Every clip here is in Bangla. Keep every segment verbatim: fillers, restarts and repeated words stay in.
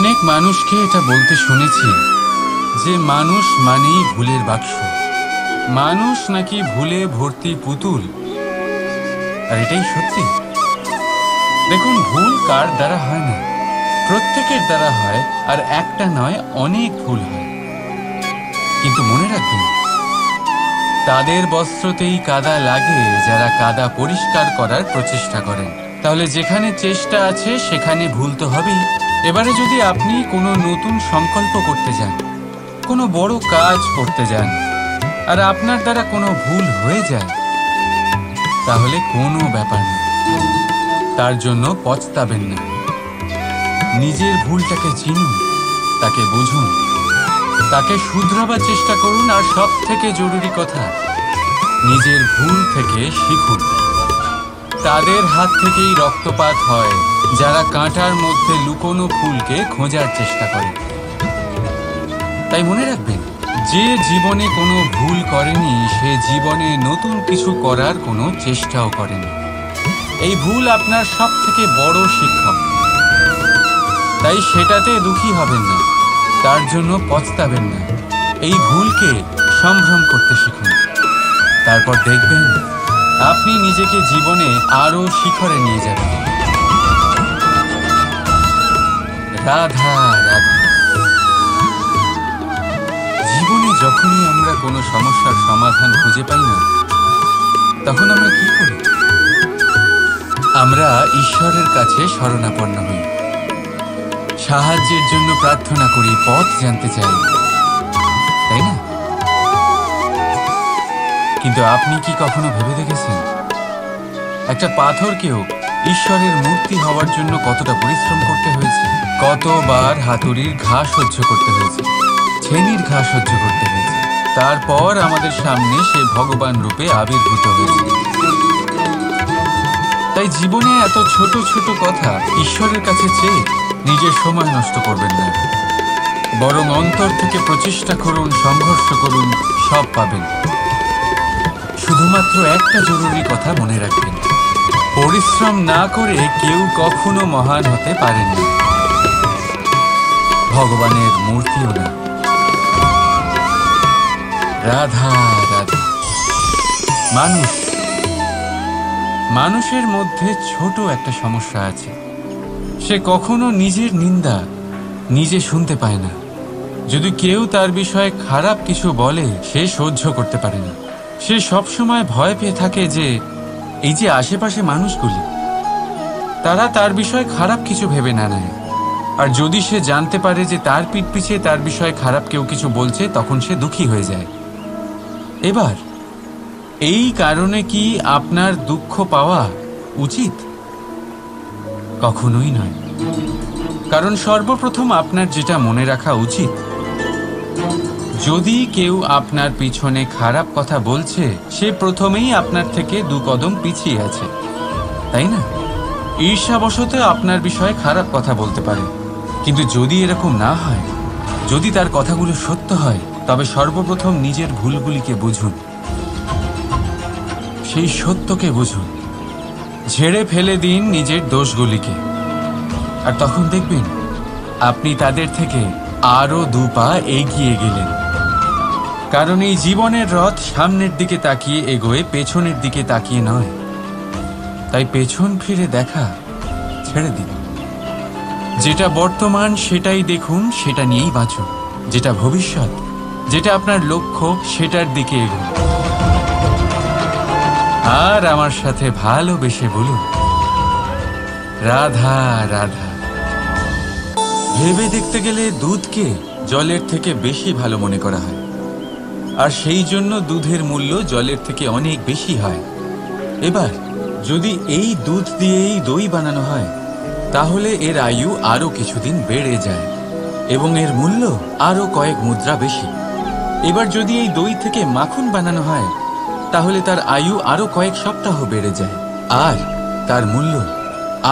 অনেক মানুষকে এটা বলতে শুনেছি যে মানুষ মানেই ভুলের বাক্স, মানুষ নাকি ভুলে ভর্তি পুতুল। আর এটাই সত্যি। দেখুন, ভুল কার দ্বারা হয় না, প্রত্যেকের দ্বারা হয়, আর একটা নয় অনেক ভুল হয়। কিন্তু মনে রাখবেন, তাদের বস্ত্রতেই কাদা লাগে যারা কাদা পরিষ্কার করার প্রচেষ্টা করেন। তাহলে যেখানে চেষ্টা আছে সেখানে ভুল তো হবেই। এবারে যদি আপনি কোনো নতুন সংকল্প করতে যান, কোনো বড় কাজ করতে যান, আর আপনার দ্বারা কোনো ভুল হয়ে যায়, তাহলে কোনো ব্যাপার না, তার জন্য পস্তাবেন না। নিজের ভুলটাকে চিনুন, তাকে বুঝুন, তাকে শুধরাবার চেষ্টা করুন, আর সব থেকে জরুরি কথা, নিজের ভুল থেকে শিখুন। তাদের হাত থেকেই রক্তপাত হয় যারা কাঁটার মধ্যে লুকোনো ফুলকে খোঁজার চেষ্টা করে। তাই মনে রাখবেন, যে জীবনে কোনো ভুল করেনি সে জীবনে নতুন কিছু করার কোনো চেষ্টাও করেনি। এই ভুল আপনার সব থেকে বড় শিক্ষক। তাই সেটাতে দুঃখী হবেন না, তার জন্য পস্তাবেন না। এই ভুলকে সম্ভ্রম করতে শিখুন, তারপর দেখবেন আপনি নিজেকে জীবনে আরো শিখরে নিয়ে যাবেন। রাধা রাধা। জীবনে যখনই আমরা কোনো সমস্যার সমাধান খুঁজে পাই না, তখন আমরা কি করি? আমরা ঈশ্বরের কাছে শরণাপন্ন হই, সাহায্যের জন্য প্রার্থনা করি, পথ জানতে চাই, তাই না? কিন্তু আপনি কি কখনো ভেবে দেখেছেন একটা পাথরকেও ঈশ্বরের মূর্তি হওয়ার জন্য কতটা পরিশ্রম করতে হয়েছে? কতবার হাতুড়ির ঘা সহ্য করতে হয়েছে, ছেনির ঘা সহ্য করতে হয়েছে, তারপর আমাদের সামনে সে ভগবান রূপে আবির্ভূত হয়েছে। তাই জীবনে এত ছোট ছোট কথা ঈশ্বরের কাছে চেয়ে নিজের সময় নষ্ট করবেন না, বরং অন্তর থেকে প্রচেষ্টা করুন, সংঘর্ষ করুন, সব পাবেন। শুধুমাত্র একটা জরুরি কথা মনে রাখবেন, পরিশ্রম না করে কেউ কখনো মহান হতে পারেন না, ভগবানের মূর্তিও না। রাধা রাধা। মানুষ মানুষের মধ্যে ছোট একটা সমস্যা আছে, সে কখনো নিজের নিন্দা নিজে শুনতে পায় না। যদি কেউ তার বিষয়ে খারাপ কিছু বলে, সে সহ্য করতে পারে না। সে সবসময় ভয় পেয়ে থাকে যে এই যে আশেপাশে মানুষগুলি, তারা তার বিষয়ে খারাপ কিছু ভেবে না নেয়। আর যদি সে জানতে পারে যে তার পিঠ পিছে তার বিষয়ে খারাপ কেউ কিছু বলছে, তখন সে দুঃখী হয়ে যায়। এবার এই কারণে কি আপনার দুঃখ পাওয়া উচিত? কখনোই নয়। কারণ সর্বপ্রথম আপনার যেটা মনে রাখা উচিত, যদি কেউ আপনার পিছনে খারাপ কথা বলছে, সে প্রথমেই আপনার থেকে দু কদম পিছিয়ে আছে, তাই না? ঈর্ষাবশত আপনার বিষয়ে খারাপ কথা বলতে পারে। কিন্তু যদি এরকম না হয়, যদি তার কথাগুলো সত্য হয়, তবে সর্বপ্রথম নিজের ভুলগুলিকে বুঝুন, সেই সত্যকে বুঝুন, ঝেড়ে ফেলে দিন নিজের দোষগুলিকে, আর তখন দেখবেন আপনি তাদের থেকে আরও দু পা এগিয়ে গেলেন। কারণ এই জীবনের রথ সামনের দিকে তাকিয়ে এগোয়, পেছনের দিকে তাকিয়ে নয়। তাই পেছন ফিরে দেখা ছেড়ে দিন। যেটা বর্তমান সেটাই দেখুন, সেটা নিয়েই বাঁচুন। যেটা ভবিষ্যৎ, যেটা আপনার লক্ষ্য, সেটার দিকে এগোন। আর আমার সাথে ভালোবেসে বলুন, রাধা রাধা। ভেবে দেখতে গেলে দুধকে জলের থেকে বেশি ভালো মনে করা হয়, আর সেই জন্য দুধের মূল্য জলের থেকে অনেক বেশি হয়। এবার যদি এই দুধ দিয়েই দই বানানো হয়, তাহলে এর আয়ু আরও কিছুদিন বেড়ে যায় এবং এর মূল্য আরও কয়েক মুদ্রা বেশি। এবার যদি এই দই থেকে মাখন বানানো হয়, তাহলে তার আয়ু আরও কয়েক সপ্তাহ বেড়ে যায়, আর তার মূল্য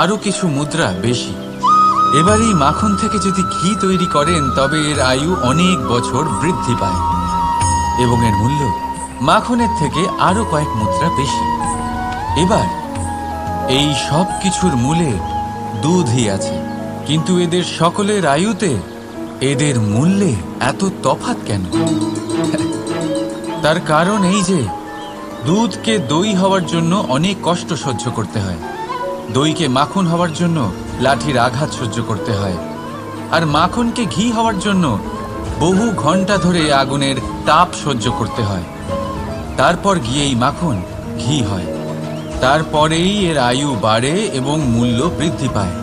আরও কিছু মুদ্রা বেশি। এবার এই মাখন থেকে যদি ঘি তৈরি করেন, তবে এর আয়ু অনেক বছর বৃদ্ধি পায় এবং এর মূল্য মাখনের থেকে আরও কয়েক মুদ্রা বেশি। এবার এই সব কিছুর মূলে দুধই আছে, কিন্তু এদের সকলের আয়ুতে এদের মূল্যে এত তফাৎ কেন? তার কারণ এই যে দুধকে দই হওয়ার জন্য অনেক কষ্ট সহ্য করতে হয়, দইকে মাখন হওয়ার জন্য লাঠির আঘাত সহ্য করতে হয়, আর মাখনকে ঘি হওয়ার জন্য বহু ঘন্টা ধরে আগুনের তাপ সহ্য করতে হয়। তারপর গিয়েই মাখন ঘি হয়, তারপরেই এর আয়ু বাড়ে এবং মূল্য বৃদ্ধি পায়।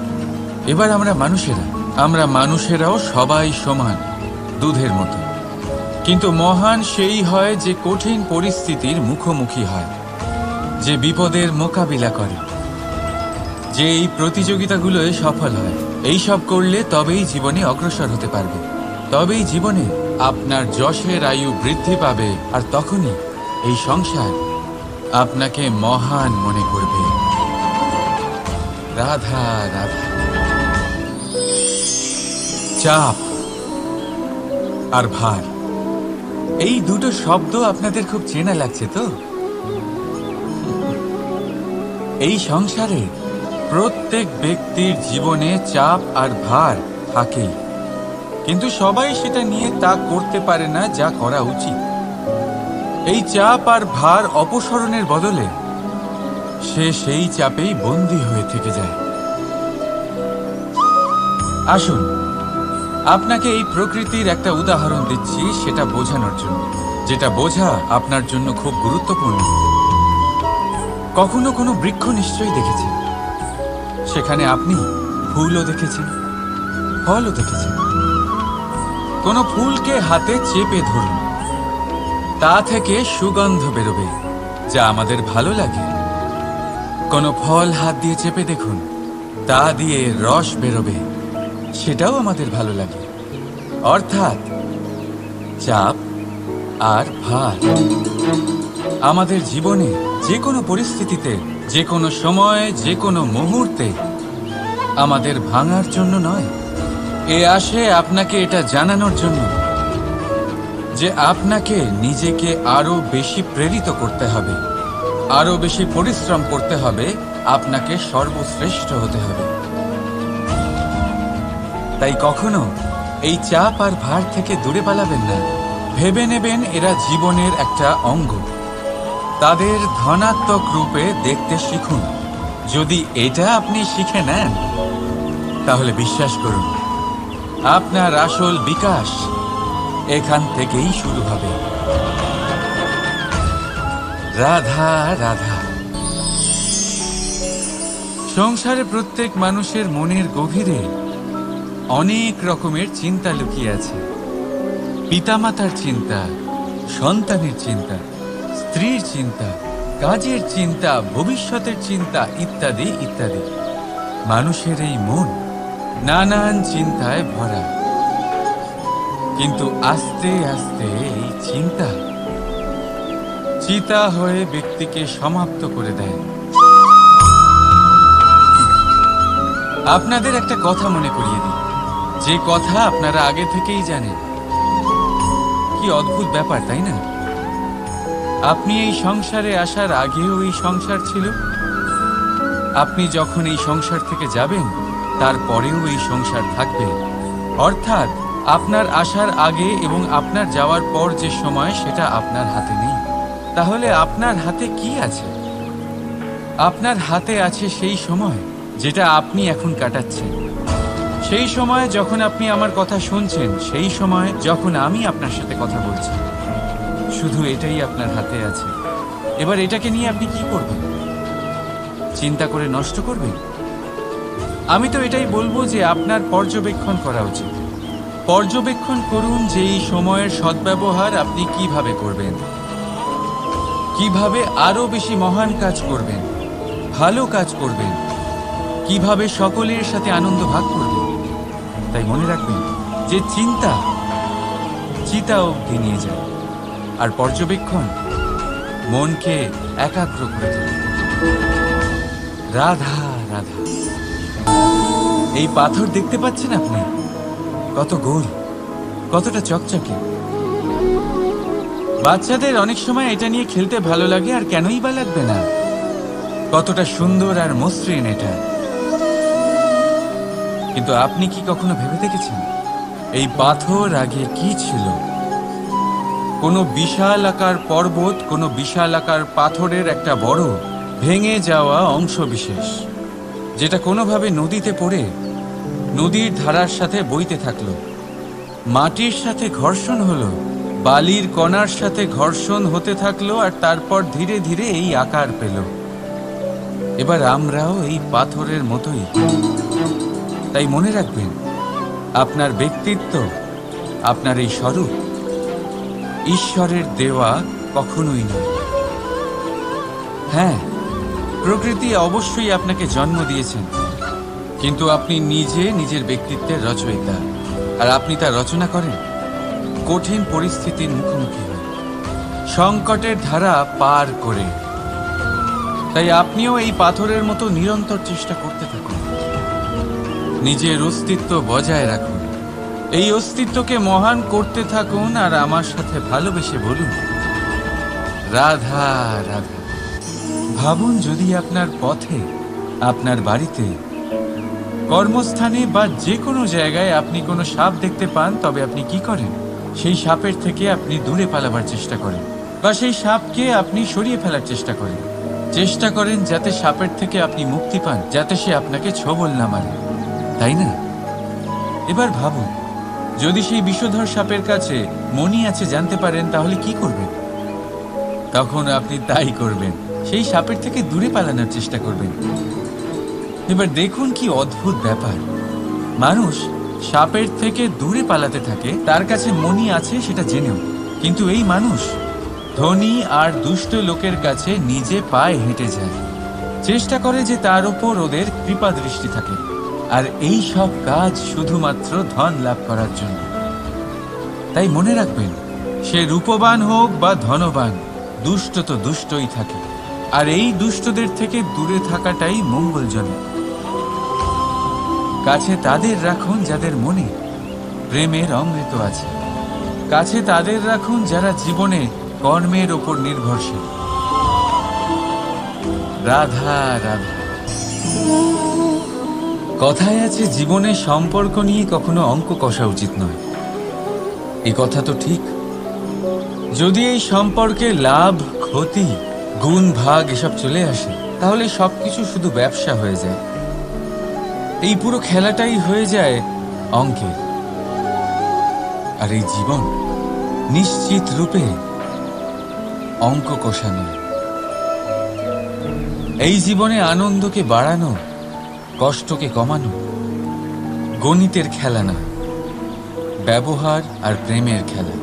এবার আমরা মানুষেরা আমরা মানুষেরাও সবাই সমান দুধের মতো, কিন্তু মহান সেই হয় যে কঠিন পরিস্থিতির মুখোমুখি হয়, যে বিপদের মোকাবিলা করে, যে এই প্রতিযোগিতাগুলোয় সফল হয়। এইসব করলে তবেই জীবনে অগ্রসর হতে পারবে, তবেই জীবনে আপনার যশের আয়ু বৃদ্ধি পাবে, আর তখনই এই সংসার আপনাকে মহান মনে করবে। রাধা রাধা। চাপ আর ভার, এই দুটো শব্দ আপনাদের খুব চেনা লাগছে তো? এই সংসারে প্রত্যেক ব্যক্তির জীবনে চাপ আর ভার থাকেই, কিন্তু সবাই সেটা নিয়ে তা করতে পারে না যা করা উচিত। এই চাপ আর ভার অপসারণের বদলে সে সেই চাপেই বন্দী হয়ে থেকে যায়। আসুন আপনাকে এই প্রকৃতির একটা উদাহরণ দিচ্ছি, সেটা বোঝানোর জন্য, যেটা বোঝা আপনার জন্য খুব গুরুত্বপূর্ণ। কখনো কোনো বৃক্ষ নিশ্চয়ই দেখেছেন, সেখানে আপনি ফুলও দেখেছেন, ফলও দেখেছেন। কোনো ফুলকে হাতে চেপে ধরুন, তা থেকে সুগন্ধ বেরোবে যা আমাদের ভালো লাগে। কোনো ফল হাত দিয়ে চেপে দেখুন, তা দিয়ে রস বেরোবে, সেটাও আমাদের ভালো লাগে। অর্থাৎ চাপ আর ভার আমাদের জীবনে যে কোনো পরিস্থিতিতে, যে কোনো সময়ে, যে কোনো মুহূর্তে আমাদের ভাঙার জন্য নয়, এ আসে আপনাকে এটা জানানোর জন্য যে আপনাকে নিজেকে আরও বেশি প্রেরিত করতে হবে, আরও বেশি পরিশ্রম করতে হবে, আপনাকে সর্বশ্রেষ্ঠ হতে হবে। তাই কখনো এই চাপ আর ভার থেকে দূরে পালাবেন না। ভেবে নেবেন এরা জীবনের একটা অঙ্গ, তাদের ধনাত্মক রূপে দেখতে শিখুন। যদি এটা আপনি শিখে নেন, তাহলে বিশ্বাস করুন আপনার আসল বিকাশ এখান থেকেই শুরু হবে। রাধা রাধা। সংসারে প্রত্যেক মানুষের মনের গভীরে অনেক রকমের চিন্তা লুকিয়ে আছে। পিতামাতার চিন্তা, সন্তানের চিন্তা, স্ত্রীর চিন্তা, কাজের চিন্তা, ভবিষ্যতের চিন্তা, ইত্যাদি ইত্যাদি। মানুষের এই মন নানান চিন্তায় ভরা, কিন্তু আস্তে আস্তে এই চিন্তা চিতা হয়ে ব্যক্তিকে সমাপ্ত করে দেয়। আপনাদের একটা কথা মনে করিয়ে দিই, যে কথা আপনারা আগে থেকেই জানেন। কি অদ্ভুত ব্যাপার, তাই না? আপনি এই সংসারে আসার আগেও এই সংসার ছিল, আপনি যখন এই সংসার থেকে যাবেন তারপরেও এই সংসার থাকবে। অর্থাৎ আপনার আসার আগে এবং আপনার যাওয়ার পর যে সময়, সেটা আপনার হাতে নেই। তাহলে আপনার হাতে কি আছে? আপনার হাতে আছে সেই সময় যেটা আপনি এখন কাটাচ্ছেন, সেই সময় যখন আপনি আমার কথা শুনছেন, সেই সময় যখন আমি আপনার সাথে কথা বলছি। শুধু এটাই আপনার হাতে আছে। এবার এটাকে নিয়ে আপনি কি করবেন? চিন্তা করে নষ্ট করবেন? আমি তো এটাই বলবো যে আপনার পর্যবেক্ষণ করা উচিত। পর্যবেক্ষণ করুন যে এই সময়ের সদ্ব্যবহার আপনি কিভাবে করবেন, কিভাবে আরো বেশি মহান কাজ করবেন, ভালো কাজ করবেন, কিভাবে সকলের সাথে আনন্দ ভাগ করবেন। তাই মনে রাখবেন যে চিন্তা চিতা অবধি নিয়ে যায়, আর পর্যবেক্ষণ মনকে একাগ্র করে তোলে। রাধা রাধা। এই পাথর দেখতে পাচ্ছেন আপনি? কত গোল, কতটা চকচকে। বাচ্চাদের অনেক সময় এটা নিয়ে খেলতে ভালো লাগে, আর কেনই বা লাগবে না? কতটা সুন্দর আর মসৃণ এটা। কিন্তু আপনি কি কখনো ভেবে দেখেছেন এই পাথর আগে কি ছিল? কোনো বিশাল আকার পর্বত, কোনো বিশাল আকার পাথরের একটা বড় ভেঙে যাওয়া অংশ বিশেষ, যেটা কোনোভাবে নদীতে পড়ে নদীর ধারার সাথে বইতে থাকলো। মাটির সাথে ঘর্ষণ হলো, বালির কণার সাথে ঘর্ষণ হতে থাকলো, আর তারপর ধীরে ধীরে এই আকার পেল। এবার আমরাও এই পাথরের মতোই। তাই মনে রাখবেন, আপনার ব্যক্তিত্ব, আপনার এই স্বরূপ ঈশ্বরের দেওয়া কখনোই নয়। হ্যাঁ, প্রকৃতি অবশ্যই আপনাকে জন্ম দিয়েছেন, কিন্তু আপনি নিজে নিজের ব্যক্তিত্বের রচয়িতা, আর আপনি তা রচনা করেন কঠিন পরিস্থিতির মুখোমুখি হয়ে, সংকটের ধারা পার করে। তাই আপনিও এই পাথরের মতো নিরন্তর চেষ্টা করতে থাকুন, নিজের অস্তিত্ব বজায় রাখুন, এই অস্তিত্বকে মহান করতে থাকুন, আর আমার সাথে ভালোবেসে বলুন রাধা রাধা। ভাবুন, যদি আপনার পথে, আপনার বাড়িতে, কর্মস্থানে বা যে কোনো জায়গায় আপনি কোনো সাপ দেখতে পান, তবে আপনি কি করেন? সেই সাপের থেকে আপনি দূরে পালাবার চেষ্টা করেন, বা সেই সাপকে আপনি সরিয়ে ফেলার চেষ্টা করেন, চেষ্টা করেন যাতে সাপের থেকে আপনি মুক্তি পান, যাতে সে আপনাকে ছোবল না মারে, তাই না? এবার ভাবুন, যদি সেই বিষধর সাপের কাছে মনি আছে জানতে পারেন, তাহলে কি করবেন? তখন আপনি তাই করবেন, সেই সাপের থেকে দূরে পালানোর চেষ্টা করবেন। এবার দেখুন কি অদ্ভুত ব্যাপার, মানুষ সাপের থেকে দূরে পালাতে থাকে তার কাছে মনি আছে সেটা জেনেও, কিন্তু এই মানুষ ধনী আর দুষ্ট লোকের কাছে নিজে পায়ে হেঁটে যায়, চেষ্টা করে যে তার ওপর ওদের কৃপা দৃষ্টি থাকে, আর এই সব কাজ শুধুমাত্র ধন লাভ করার জন্য। তাই মনে রাখবেন, সে রূপবান হোক বা ধনবান, দুষ্ট তো দুষ্টই থাকে, আর এই দুষ্টদের থেকে দূরে থাকাটাই মঙ্গলজনক। কাছে তাদের রাখুন যাদের মনে প্রেমের অমৃত আছে, কাছে তাদের রাখুন যারা জীবনে কর্মের ওপর নির্ভরশীল। রাধা রাধা। কথায় আছে, জীবনে সম্পর্ক নিয়ে কখনো অঙ্ক কষা উচিত নয়। এ কথা তো ঠিক। যদি এই সম্পর্কে লাভ, ক্ষতি, গুণ, ভাগ এসব চলে আসে, তাহলে সবকিছু শুধু ব্যবসা হয়ে যায়, এই পুরো খেলাটাই হয়ে যায় অঙ্কের। আর এই জীবন নিশ্চিত রূপে অঙ্ক কষানো। এই জীবনে আনন্দকে বাড়ানো, কষ্টকে কমানো গণিতের খেলা না, ব্যবহার আর প্রেমের খেলা।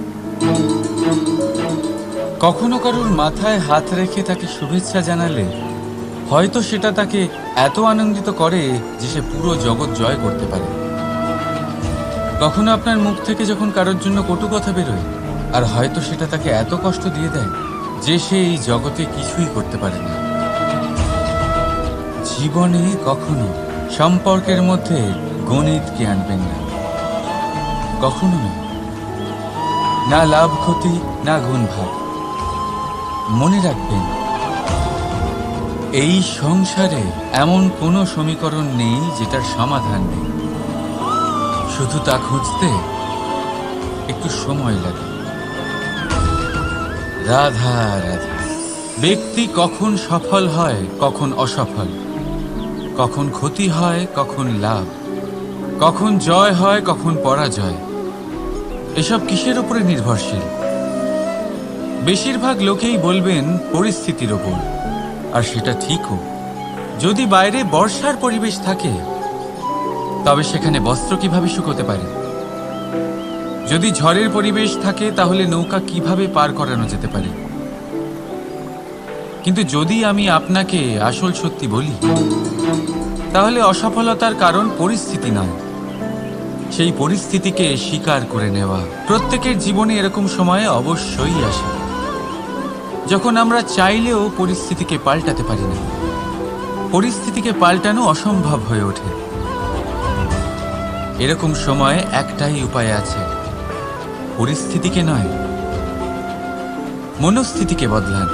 কখনো কারুর মাথায় হাত রেখে তাকে শুভেচ্ছা জানালে হয়তো সেটা তাকে এত আনন্দিত করে যে সে পুরো জগৎ জয় করতে পারে। কখনো আপনার মুখ থেকে যখন কারোর জন্য কটু কথা বেরোয়, আর হয়তো সেটা তাকে এত কষ্ট দিয়ে দেয় যে সে এই জগতে কিছুই করতে পারে না। জীবনে কখনো সম্পর্কের মধ্যে গণিতকে আনবেন না, কখনো না, না লাভ, ক্ষতি, না গুণ, ভাগ। মনে রাখবেন, এই সংসারে এমন কোনো সমীকরণ নেই যেটার সমাধান নেই, শুধু তা খুঁজতে একটু সময় লাগে। রাধা রাধা। ব্যক্তি কখন সফল হয়, কখন অসফল, কখন ক্ষতি হয়, কখন লাভ, কখন জয় হয়, কখন পরাজয়, এসব কিসের উপরে নির্ভরশীল? বেশিরভাগ লোকেই বলবেন পরিস্থিতির ওপর, আর সেটা ঠিকও। যদি বাইরে বর্ষার পরিবেশ থাকে, তবে সেখানে বস্ত্র কিভাবে শুকোতে পারে? যদি ঝড়ের পরিবেশ থাকে, তাহলে নৌকা কিভাবে পার করানো যেতে পারে? কিন্তু যদি আমি আপনাকে আসল সত্যি বলি, তাহলে অসফলতার কারণ পরিস্থিতি নয়, সেই পরিস্থিতিকে স্বীকার করে নেওয়া। প্রত্যেকের জীবনে এরকম সময়ে অবশ্যই আসে যখন আমরা চাইলেও পরিস্থিতিকে পাল্টাতে পারি না, পরিস্থিতিকে পাল্টানো অসম্ভব হয়ে ওঠে। এরকম সময়ে একটাই উপায় আছে, পরিস্থিতিকে নয়, মনস্থিতিকে বদলান,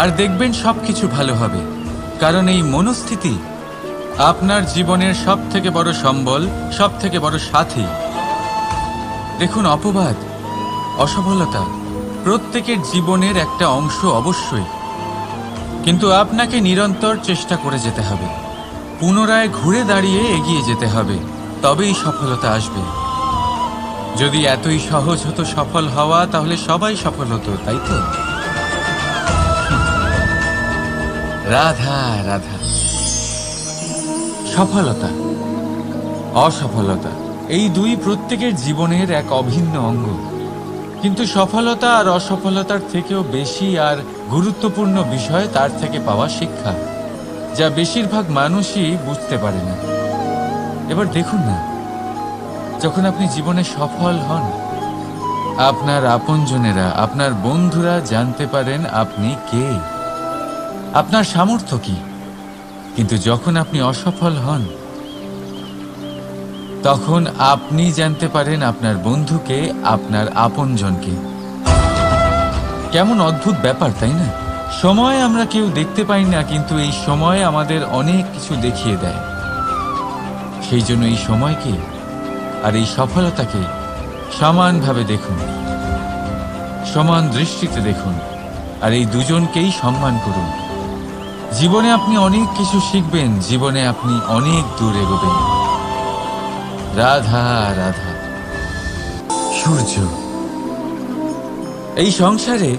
আর দেখবেন সবকিছু ভালো হবে। কারণ এই মনস্থিতি আপনার জীবনের সবথেকে বড় সম্বল, সবথেকে বড় সাথী। দেখুন, অপবাদ, অসফলতা প্রত্যেকের জীবনের একটা অংশ অবশ্যই, কিন্তু আপনাকে নিরন্তর চেষ্টা করে যেতে হবে, পুনরায় ঘুরে দাঁড়িয়ে এগিয়ে যেতে হবে, তবেই সফলতা আসবে। যদি এতই সহজ হতো সফল হওয়া, তাহলে সবাই সফল হতো, তাই তো? রাধা রাধা। সফলতা, অসফলতা এই দুই প্রত্যেকের জীবনের এক অভিন্ন অঙ্গ, কিন্তু সফলতা আর অসফলতার থেকেও বেশি আর গুরুত্বপূর্ণ বিষয় তার থেকে পাওয়া শিক্ষা, যা বেশিরভাগ মানুষই বুঝতে পারে না। এবার দেখুন না, যখন আপনি জীবনে সফল হন, আপনার আপনজনেরা, আপনার বন্ধুরা জানতে পারেন আপনি কে, আপনার সামর্থ্য কি। কিন্তু যখন আপনি অসফল হন, তখন আপনি জানতে পারেন আপনার বন্ধুকে, আপনার আপনজনকে। কেমন অদ্ভুত ব্যাপার, তাই না? সময় আমরা কেউ দেখতে পাই না, কিন্তু এই সময় আমাদের অনেক কিছু দেখিয়ে দেয়। সেই জন্য এই সময়কে আর এই সফলতাকে সমানভাবে দেখুন, সমান দৃষ্টিতে দেখুন, আর এই দুজনকেই সম্মান করুন। জীবনে আপনি অনেক কিছু শিখবেন, জীবনে আপনি অনেক দূর এগোবেন। রাধা রাধা। সূর্য, এই সংসারে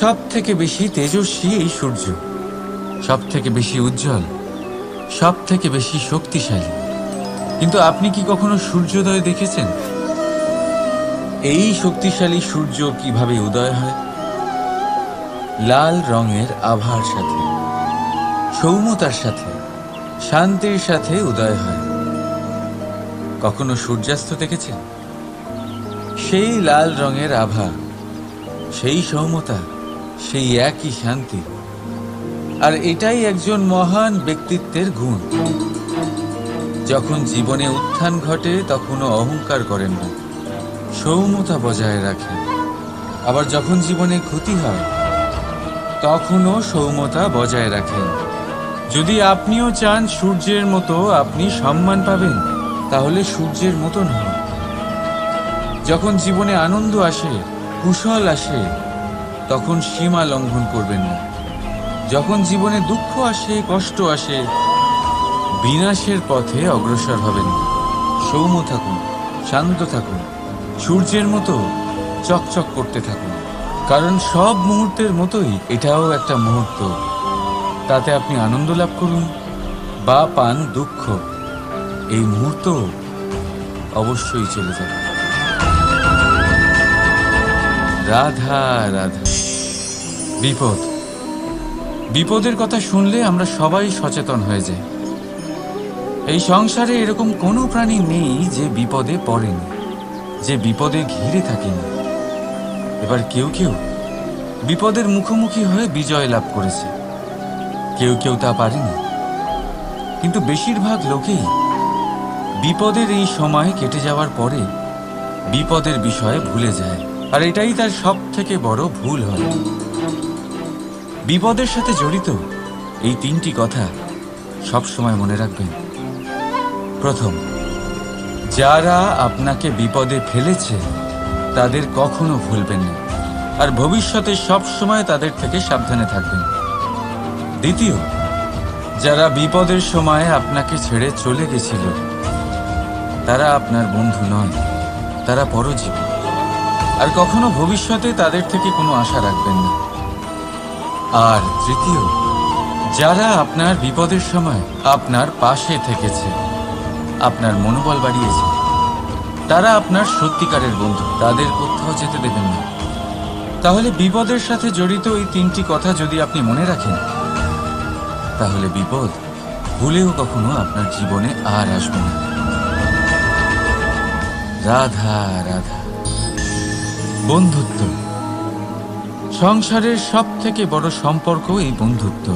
সব থেকে বেশি তেজস্বী এই সূর্য, সব থেকে বেশি উজ্জ্বল, সব থেকে বেশি শক্তিশালী। কিন্তু আপনি কি কখনো সূর্যোদয় দেখেছেন? এই শক্তিশালী সূর্য কিভাবে উদয় হয়? লাল রঙের আভার সাথে, সৌম্যতার সাথে, শান্তির সাথে উদয় হয়। কখনো সূর্যাস্ত দেখেছেন? সেই লাল রঙের আভা, সেই সৌম্যতা, সেই একই শান্তি। আর এটাই একজন মহান ব্যক্তিত্বের গুণ। যখন জীবনে উত্থান ঘটে, তখনও অহংকার করেন না, সৌম্যতা বজায় রাখেন। আবার যখন জীবনে ক্ষতি হয়, তখনও সৌম্যতা বজায় রাখেন। যদি আপনিও চান সূর্যের মতো আপনি সম্মান পাবেন, তাহলে সূর্যের মতন হন। যখন জীবনে আনন্দ আসে, কুশল আসে, তখন সীমা লঙ্ঘন করবেন না। যখন জীবনে দুঃখ আসে, কষ্ট আসে, বিনাশের পথে অগ্রসর হবেন না। সৌম্য থাকুন, শান্ত থাকুন, সূর্যের মতো চকচক করতে থাকুন। কারণ সব মুহূর্তের মতোই এটাও একটা মুহূর্ত, তাতে আপনি আনন্দ লাভ করুন বা পান দুঃখ, এই মুহূর্ত অবশ্যই চলে যাবে। রাধা রাধা। বিপদ, বিপদের কথা শুনলে আমরা সবাই সচেতন হয়ে যাই। এই সংসারে এরকম কোনো প্রাণী নেই যে বিপদে পড়েনি, যে বিপদে ঘিরে থাকেনি। এবার কেউ কেউ বিপদের মুখোমুখি হয়ে বিজয় লাভ করেছে, কেউ কেউ তা পারেনি, কিন্তু বেশিরভাগ লোকেই বিপদের এই সময় কেটে যাওয়ার পরে বিপদের বিষয়ে ভুলে যায়, আর এটাই তার সব থেকে বড় ভুল হয়। বিপদের সাথে জড়িত এই তিনটি কথা সবসময় মনে রাখবেন। প্রথম, যারা আপনাকে বিপদে ফেলেছে তাদের কখনো ভুলবেন না, আর ভবিষ্যতে সবসময় তাদের থেকে সাবধানে থাকবেন। দ্বিতীয়, যারা বিপদের সময় আপনাকে ছেড়ে চলে গেছিল, তারা আপনার বন্ধু নয়, তারা পরজীবী, আর কখনো ভবিষ্যতে তাদের থেকে কোনো আশা রাখবেন না। আর তৃতীয়, যারা আপনার বিপদের সময় আপনার পাশে থেকেছে, আপনার মনোবল বাড়িয়েছে, তারা আপনার সত্যিকারের বন্ধু, তাদের কোথাও যেতে দেবেন না। তাহলে বিপদের সাথে জড়িত এই তিনটি কথা যদি আপনি মনে রাখেন, তাহলে বিপদ ভুলেও কখনো আপনার জীবনে আর আসবে না। রাধা রাধা। বন্ধুত্ব, সংসারের সব থেকে বড় সম্পর্ক এই বন্ধুত্ব।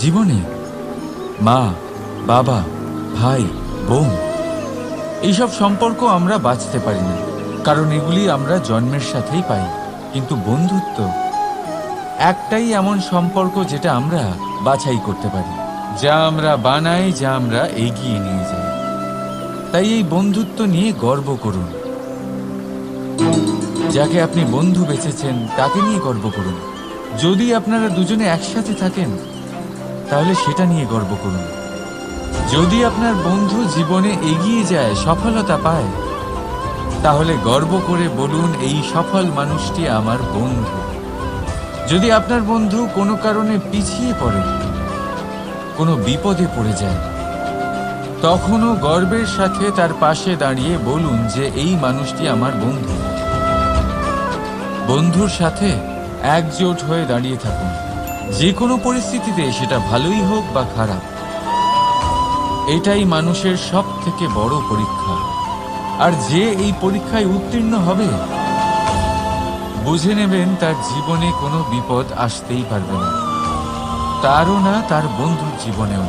জীবনে মা, বাবা, ভাই, বোন, এইসব সম্পর্ক আমরা বাঁচতে পারি না, কারণ এগুলি আমরা জন্মের সাথেই পাই। কিন্তু বন্ধুত্ব একটাই এমন সম্পর্ক যেটা আমরা বাছাই করতে পারি, যা আমরা বানাই, যা আমরা এগিয়ে নিয়ে যাই। তাই এই বন্ধুত্ব নিয়ে গর্ব করুন। যাকে আপনি বন্ধু বেছেছেন তাকে নিয়ে গর্ব করুন। যদি আপনারা দুজনে একসাথে থাকেন তাহলে সেটা নিয়ে গর্ব করুন। যদি আপনার বন্ধু জীবনে এগিয়ে যায়, সফলতা পায়, তাহলে গর্ব করে বলুন, এই সফল মানুষটি আমার বন্ধু। যদি আপনার বন্ধু কোনো কারণে পিছিয়ে পড়ে, কোনো বিপদে পড়ে যায়, তখনও গর্বের সাথে তার পাশে দাঁড়িয়ে বলুন যে এই মানুষটি আমার বন্ধু। বন্ধুর সাথে একজোট হয়ে দাঁড়িয়ে থাকুন, যে কোনো পরিস্থিতিতে, সেটা ভালোই হোক বা খারাপ। এটাই মানুষের সব থেকে বড় পরীক্ষা। আর যে এই পরীক্ষায় উত্তীর্ণ হবে, বুঝে নেবেন তার জীবনে কোনো বিপদ আসতেই পারবে না, তারও না তার বন্ধুর জীবনেও।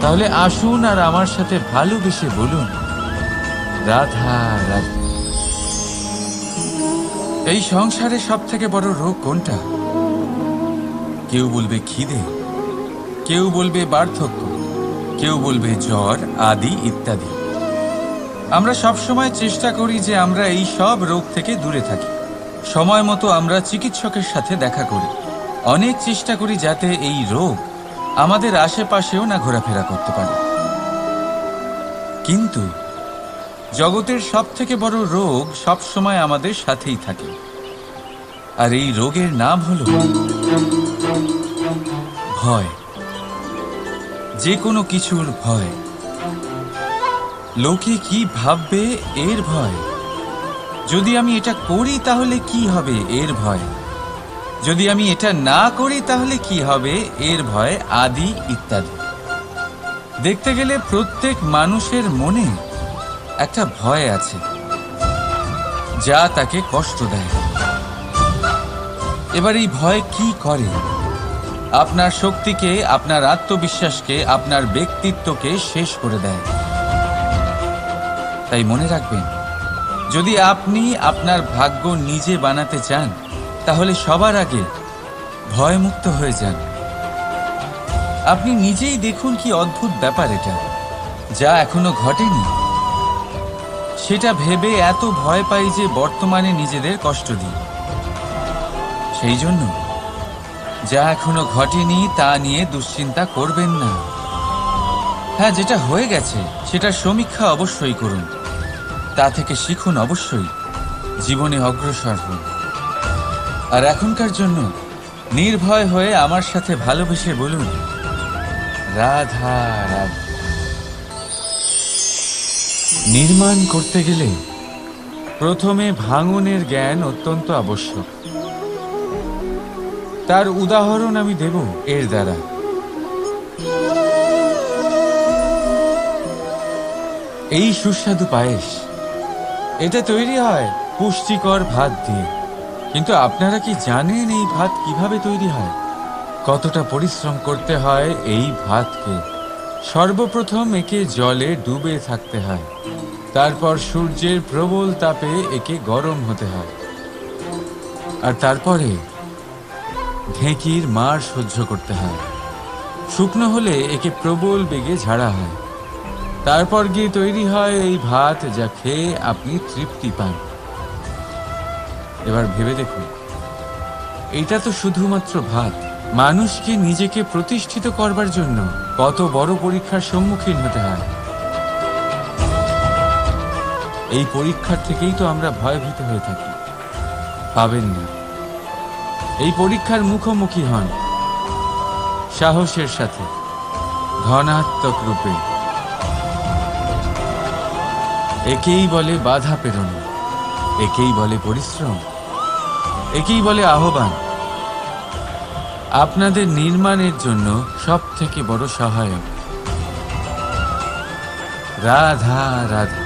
তাহলে আসুন আর আমার সাথে ভালোবেসে বলুন, রাধা রাধা। এই সংসারে সব থেকে বড় রোগ কোনটা? কেউ বলবে খিদে, কেউ বলবে বার্ধক্য, কেউ বলবে জ্বর, আদি ইত্যাদি। আমরা সবসময় চেষ্টা করি যে আমরা এই সব রোগ থেকে দূরে থাকি। সময় মতো আমরা চিকিৎসকের সাথে দেখা করি, অনেক চেষ্টা করি যাতে এই রোগ আমাদের আশেপাশেও না ঘোরাফেরা করতে পারে। কিন্তু জগতের সব থেকে বড় রোগ সবসময় আমাদের সাথেই থাকে, আর এই রোগের নাম হল ভয়। যে কোনো কিছুর ভয়, লোকে কি ভাববে এর ভয়, যদি আমি এটা করি তাহলে কি হবে এর ভয়, যদি আমি এটা না করি তাহলে কি হবে এর ভয়, আদি ইত্যাদি। দেখতে গেলে প্রত্যেক মানুষের মনে একটা ভয় আছে যা তাকে কষ্ট দেয়। এবার এই ভয় কি করে? আপনার শক্তিকে, আপনার আত্মবিশ্বাসকে, আপনার ব্যক্তিত্বকে শেষ করে দেয়। তাই মনে রাখবেন, যদি আপনি আপনার ভাগ্য নিজে বানাতে চান তাহলে সবার আগে ভয়মুক্ত হয়ে যান। আপনি নিজেই দেখুন কি অদ্ভুত ব্যাপার, এটা যা এখনো ঘটেনি সেটা ভেবে এত ভয় পাই যে বর্তমানে নিজেদের কষ্ট দিই। সেই জন্য যা এখনো ঘটেনি তা নিয়ে দুশ্চিন্তা করবেন না। হ্যাঁ, যেটা হয়ে গেছে সেটা সমীক্ষা অবশ্যই করুন, তা থেকে শিখুন, অবশ্যই জীবনে অগ্রসর হন। আর এখনকার জন্য নির্ভয় হয়ে আমার সাথে ভালোবেসে বলুন, রাধা রাধা। নির্মাণ করতে গেলে প্রথমে ভাঙনের জ্ঞান অত্যন্ত আবশ্যক। তার উদাহরণ আমি দেব এর দ্বারা। এই সুস্বাদু পায়েস, এটা তৈরি হয় পুষ্টিকর ভাত দিয়ে। কিন্তু আপনারা কি জানেন এই ভাত কিভাবে তৈরি হয়? কতটা পরিশ্রম করতে হয় এই ভাতকে। সর্বপ্রথম একে জলে ডুবে থাকতে হয়, তারপর সূর্যের প্রবল তাপে একে গরম হতে হয়, আর তারপরে ঢেঁকির মার সহ্য করতে হয়। শুকনো হলে একে প্রবল বেগে ঝাড়া হয়, তারপর গিয়ে তৈরি হয় এই ভাত যা খেয়ে আপনি তৃপ্তি পান। এবার ভেবে দেখুন, এটা তো শুধুমাত্র ভাত। মানুষকে নিজেকে প্রতিষ্ঠিত করবার জন্য কত বড় পরীক্ষার সম্মুখীন হতে হয়। এই পরীক্ষার থেকেই তো আমরা ভয়ভীত হয়ে থাকি। পাবেন না, এই পরীক্ষার মুখোমুখি হন সাহসের সাথে, ধনাত্মক রূপে। একেই বলে বাধা পেরোনো, একেই বলে পরিশ্রম, একেই বলে আহ্বান। আপনাদের নির্মাণের জন্য সব থেকে বড় সহায়ক রাধা রাধা।